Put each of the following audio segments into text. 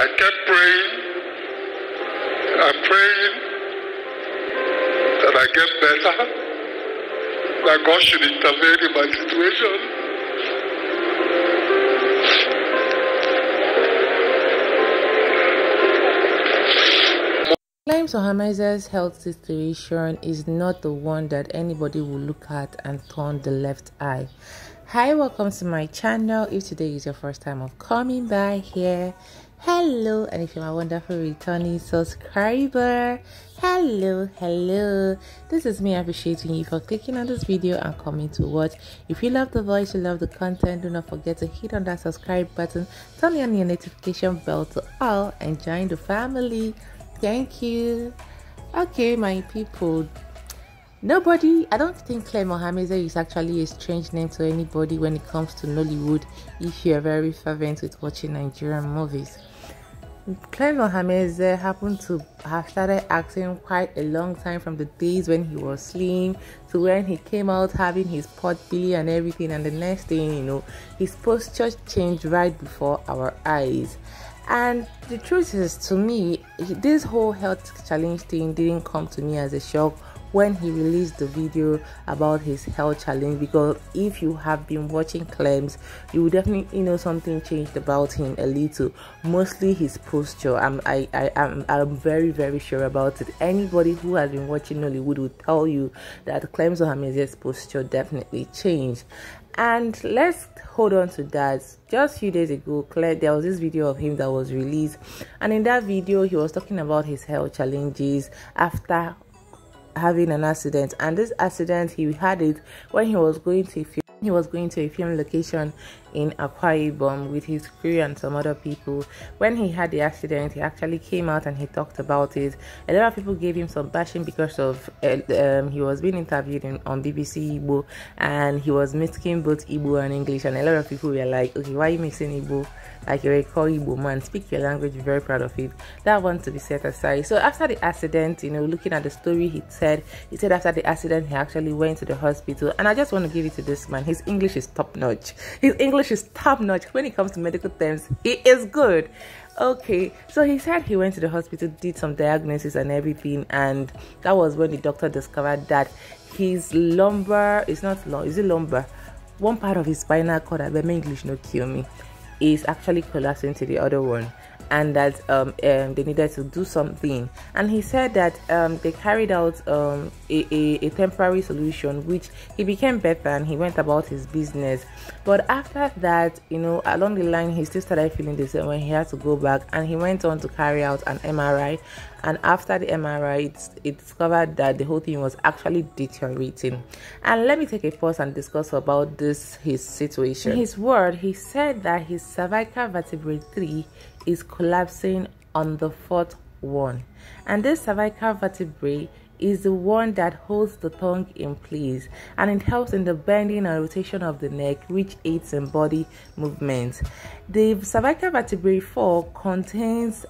I kept praying and praying that I get better, that God should intervene in my situation. Clem Ohameze's health situation is not the one that anybody will look at and turn the left eye. Hi, welcome to my channel. If today is your first time of coming by here, hello. And if you're my wonderful returning subscriber, hello. This is me appreciating you for clicking on this video and coming to watch. If you love the voice, you love the content, do not forget to hit on that subscribe button, turn on your notification bell to all, and join the family. Thank you. Okay, my people, I don't think Clem Ohameze is actually a strange name to anybody when it comes to Nollywood, if you are very fervent with watching Nigerian movies. Clem Ohameze happened to have started acting quite a long time, from the days when he was slim to when he came out having his pot belly and everything, and the next thing you know, his posture changed right before our eyes. And the truth is, to me, this whole health challenge thing didn't come to me as a shock when he released the video about his health challenge, because if you have been watching Clem's, you will definitely know something changed about him a little, mostly his posture. I'm very sure about it. Anybody who has been watching Nollywood will tell you that Clem Ohameze's posture definitely changed. And let's hold on to that. Just a few days ago, there was this video of him that was released, and in that video he was talking about his health challenges after having an accident. And this accident, he had it when he was going to a film location in Akwa Ibom with his crew and some other people. When he had the accident, he actually came out and he talked about it. A lot of people gave him some bashing because of he was being interviewed on BBC Igbo, and he was mixing both Igbo and English, and a lot of people were like, okay, why are you mixing Igbo? Like, you're a core Igbo man, speak your language, you're very proud of it. That one to be set aside. So after the accident, you know, looking at the story, he said after the accident he actually went to the hospital. And I just want to give it to this man, his English is top-notch. His English is top-notch when it comes to medical terms. He is good. Okay, so he said he went to the hospital, did some diagnosis and everything, and that was when the doctor discovered that his lumbar is not long, is it lumbar? One part of his spinal cord, I mean, English no kill me, is actually collapsing to the other one, and that they needed to do something. And he said that they carried out a temporary solution, which he became better and he went about his business. But after that, you know, along the line he still started feeling the same when he had to go back, and he went on to carry out an MRI. And after the MRI, it discovered that the whole thing was actually deteriorating. And let me take a pause and discuss about this, his situation. In his word, he said that his cervical vertebrae 3 is collapsing on the 4th one. And this cervical vertebrae is the one that holds the tongue in place, and it helps in the bending and rotation of the neck, which aids in body movement. The cervical vertebrae 4 contains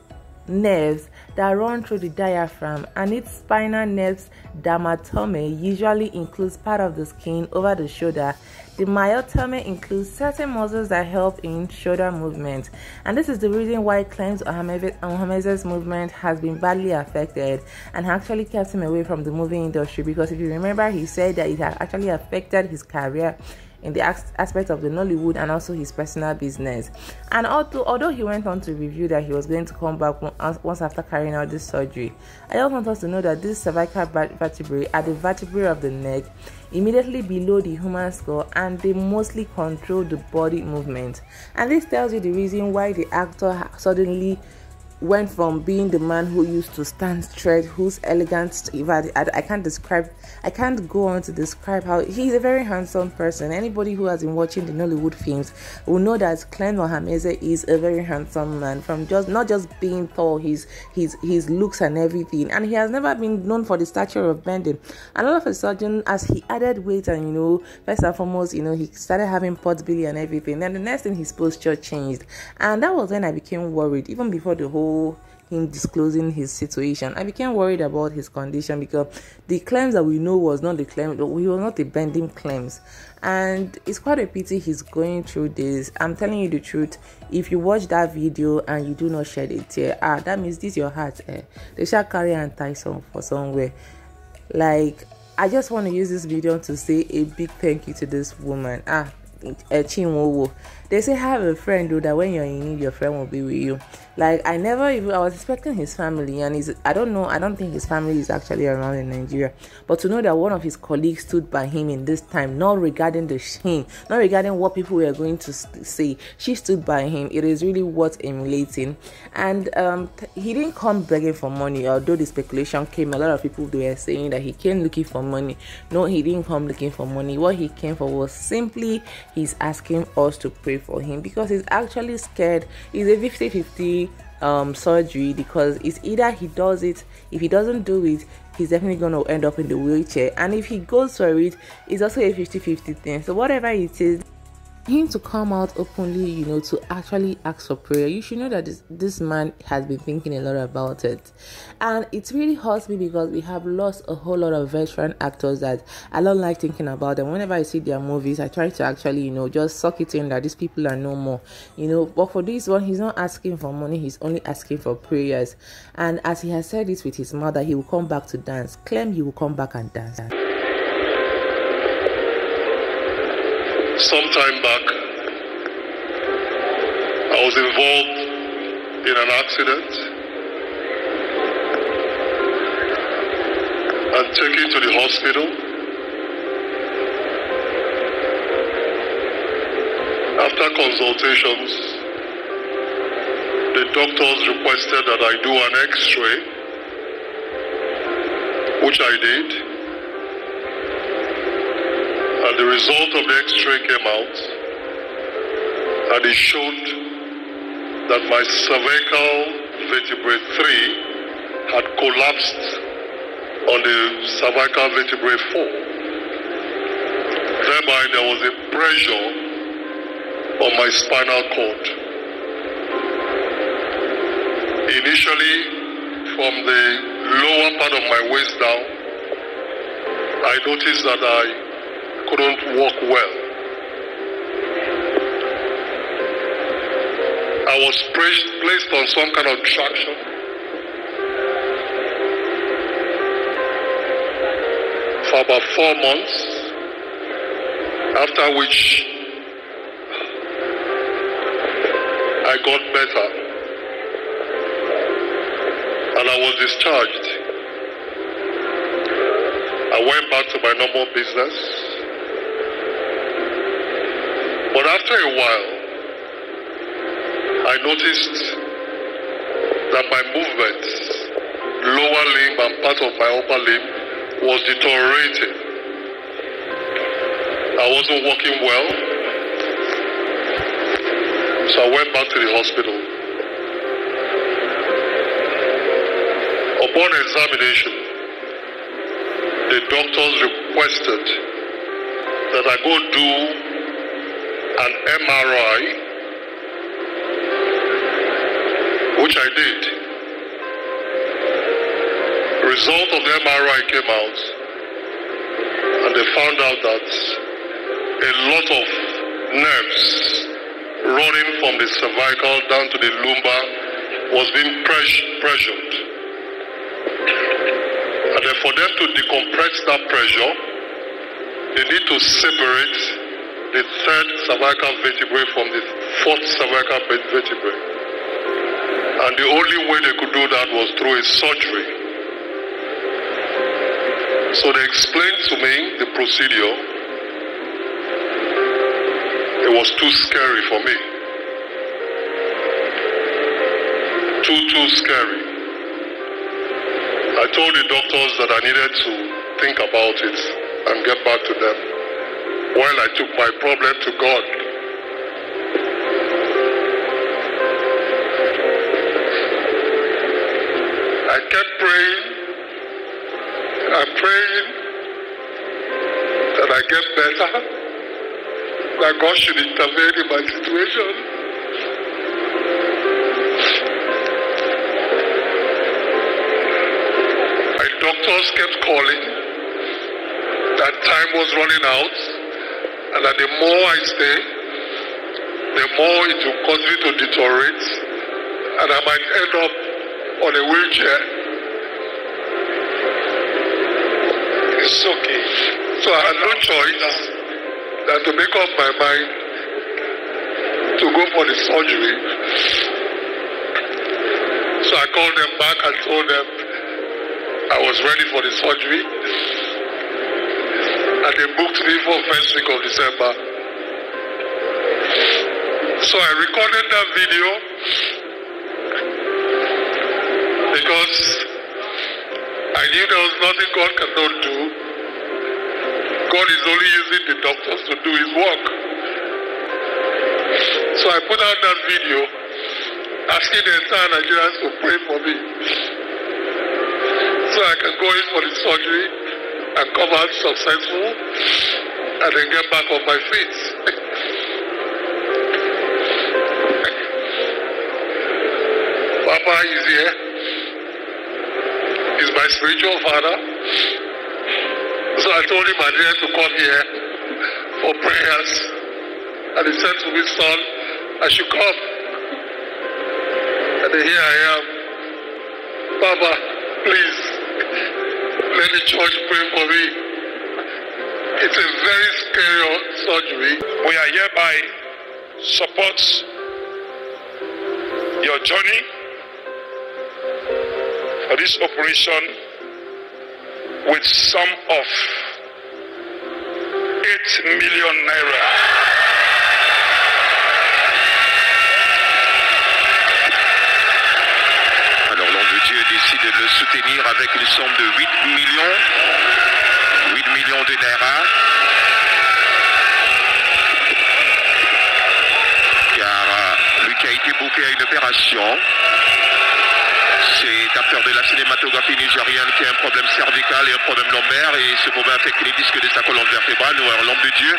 nerves that run through the diaphragm, and its spinal nerves, dermatome, usually includes part of the skin over the shoulder. The myotome includes certain muscles that help in shoulder movement, and this is the reason why Clem Ohameze's movement has been badly affected and actually kept him away from the movie industry. Because if you remember, he said that it had actually affected his career in the aspect of the Nollywood and also his personal business. And although he went on to review that he was going to come back once after carrying out this surgery, I just want us to know that this cervical vertebrae are the vertebrae of the neck immediately below the human skull, and they mostly control the body movement. And this tells you the reason why the actor suddenly went from being the man who used to stand straight, who's elegant. I can't go on to describe how he's a very handsome person. Anybody who has been watching the Nollywood films will know that Clem Ohameze is a very handsome man, from not just being tall, his looks and everything. And he has never been known for the stature of bending. And all of a sudden, as he added weight, and you know, first and foremost, you know, he started having pot belly and everything. Then the next thing, his posture changed, and that was when I became worried, even before the whole him disclosing his situation. I became worried about his condition because the claims that we know was not the claim, we were not the bending claims. And it's quite a pity he's going through this. I'm telling you the truth. If you watch that video and you do not shed a tear, that means this your heart. They shall carry and tie some for somewhere. Like, I just want to use this video to say a big thank you to this woman. They say have a friend though, that when you're in need your friend will be with you. Like, I was expecting his family, and I don't think his family is actually around in Nigeria, but to know that one of his colleagues stood by him in this time, not regarding the shame, not regarding what people were going to say, she stood by him. It is really worth emulating. And he didn't come begging for money, although the speculation came. A lot of people were saying that he came looking for money. No, he didn't come looking for money. What he came for was simply he's asking us to pray for him, because he's actually scared. It's a 50-50 surgery, because it's either he does it, if he doesn't do it, he's definitely going to end up in the wheelchair, and if he goes for it, it's also a 50-50 thing. So whatever it is, him to come out openly, you know, to actually ask for prayer, you should know that this man has been thinking a lot about it. And it really hurts me, because we have lost a whole lot of veteran actors that I don't like thinking about them. Whenever I see their movies, I try to actually, you know, just suck it in that these people are no more, you know. But for this one, he's not asking for money, he's only asking for prayers. And as he has said this with his mother, he will come back to dance. Clem, he will come back and dance. Some time back, I was involved in an accident and taken to the hospital. After consultations, the doctors requested that I do an X-ray, which I did. The result of the X-ray came out, and it showed that my cervical vertebrae 3 had collapsed on the cervical vertebrae 4. Thereby, there was a pressure on my spinal cord. Initially, from the lower part of my waist down, I noticed that I couldn't walk well. I was placed on some kind of traction. For about 4 months, after which I got better and I was discharged. I went back to my normal business. But after a while, I noticed that my movements, lower limb and part of my upper limb, was deteriorating. I wasn't walking well, so I went back to the hospital. Upon examination, the doctors requested that I go do an MRI, which I did. The result of the MRI came out, and they found out that a lot of nerves running from the cervical down to the lumbar was being pressured. And then for them to decompress that pressure, they need to separate the third cervical vertebrae from the fourth cervical vertebrae. And the only way they could do that was through a surgery. So they explained to me the procedure. It was too scary for me. Too scary. I told the doctors that I needed to think about it and get back to them, while I took my problem to God. I kept praying and praying that I get better, that God should intervene in my situation. nurse kept calling that time was running out, and that the more I stay, the more it will continue to deteriorate, and I might end up on a wheelchair. It's okay. So I had no choice than to make up my mind to go for the surgery. So I called them back and told them I was ready for the surgery, and they booked me for first week of December. So I recorded that video because I knew there was nothing God cannot do. God is only using the doctors to do his work. So I put out that video asking the entire Nigerians to pray for me so I can go in for the surgery and come out successful and then get back on my feet. Papa is here. He's my spiritual father. So I told him I needed to come here for prayers, and he said to me, son, I should come. And here I am. Baba, please, let the church pray for me. It's a very scary surgery. We are hereby support your journey for this operation with sum of 8 million naira. Dieu décide de le soutenir avec une somme de 8 millions de naira, car lui qui a été booké à une opération, cet acteur de la cinématographie nigérienne qui a un problème cervical et un problème lombaire, et ce problème affecte les disques de sa colonne vertébrale. Nous avons l'homme de Dieu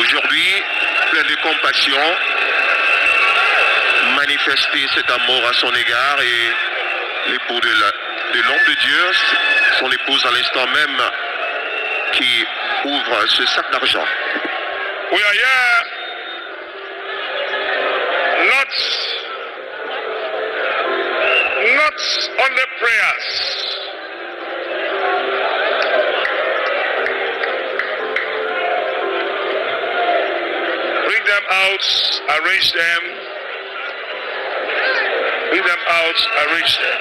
aujourd'hui, plein de compassion, manifester cet amour à son égard, et l'époux de l'homme de Dieu, son épouse à l'instant même, qui ouvre ce sac d'argent. We are here not only prayers, bring them out, arrange them, bring them out, arrange them.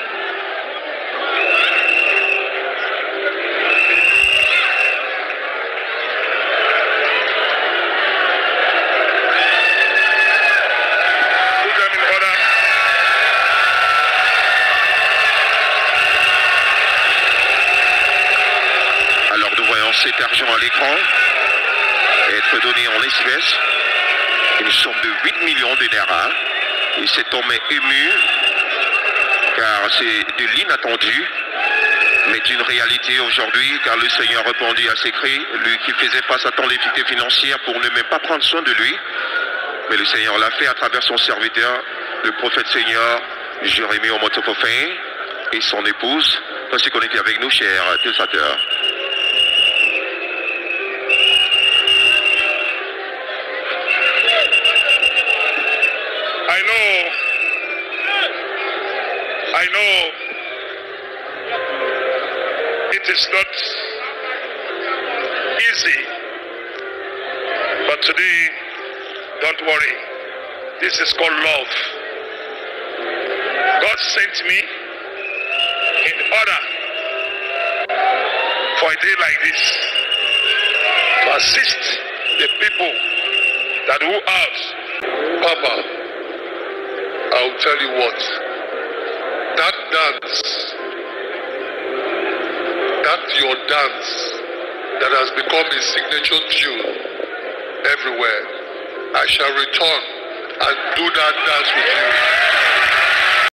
Cet argent à l'écran être donné en espèces, une somme de 8 millions de naira, et cet homme est ému car c'est de l'inattendu, mais d'une réalité aujourd'hui, car le Seigneur répondit à ses cris, lui qui faisait face à tant difficultés financières pour ne même pas prendre soin de lui, mais le Seigneur l'a fait à travers son serviteur, le prophète Seigneur Jérémie Omozopoffin, et son épouse, parce qu'on était avec nous, chers téléspectateurs. I know it is not easy, but today, don't worry, this is called love. God sent me in order for a day like this to assist the people that who ask. Papa, I'll tell you what. That dance, your dance that has become a signature tune everywhere, I shall return and do that dance with you.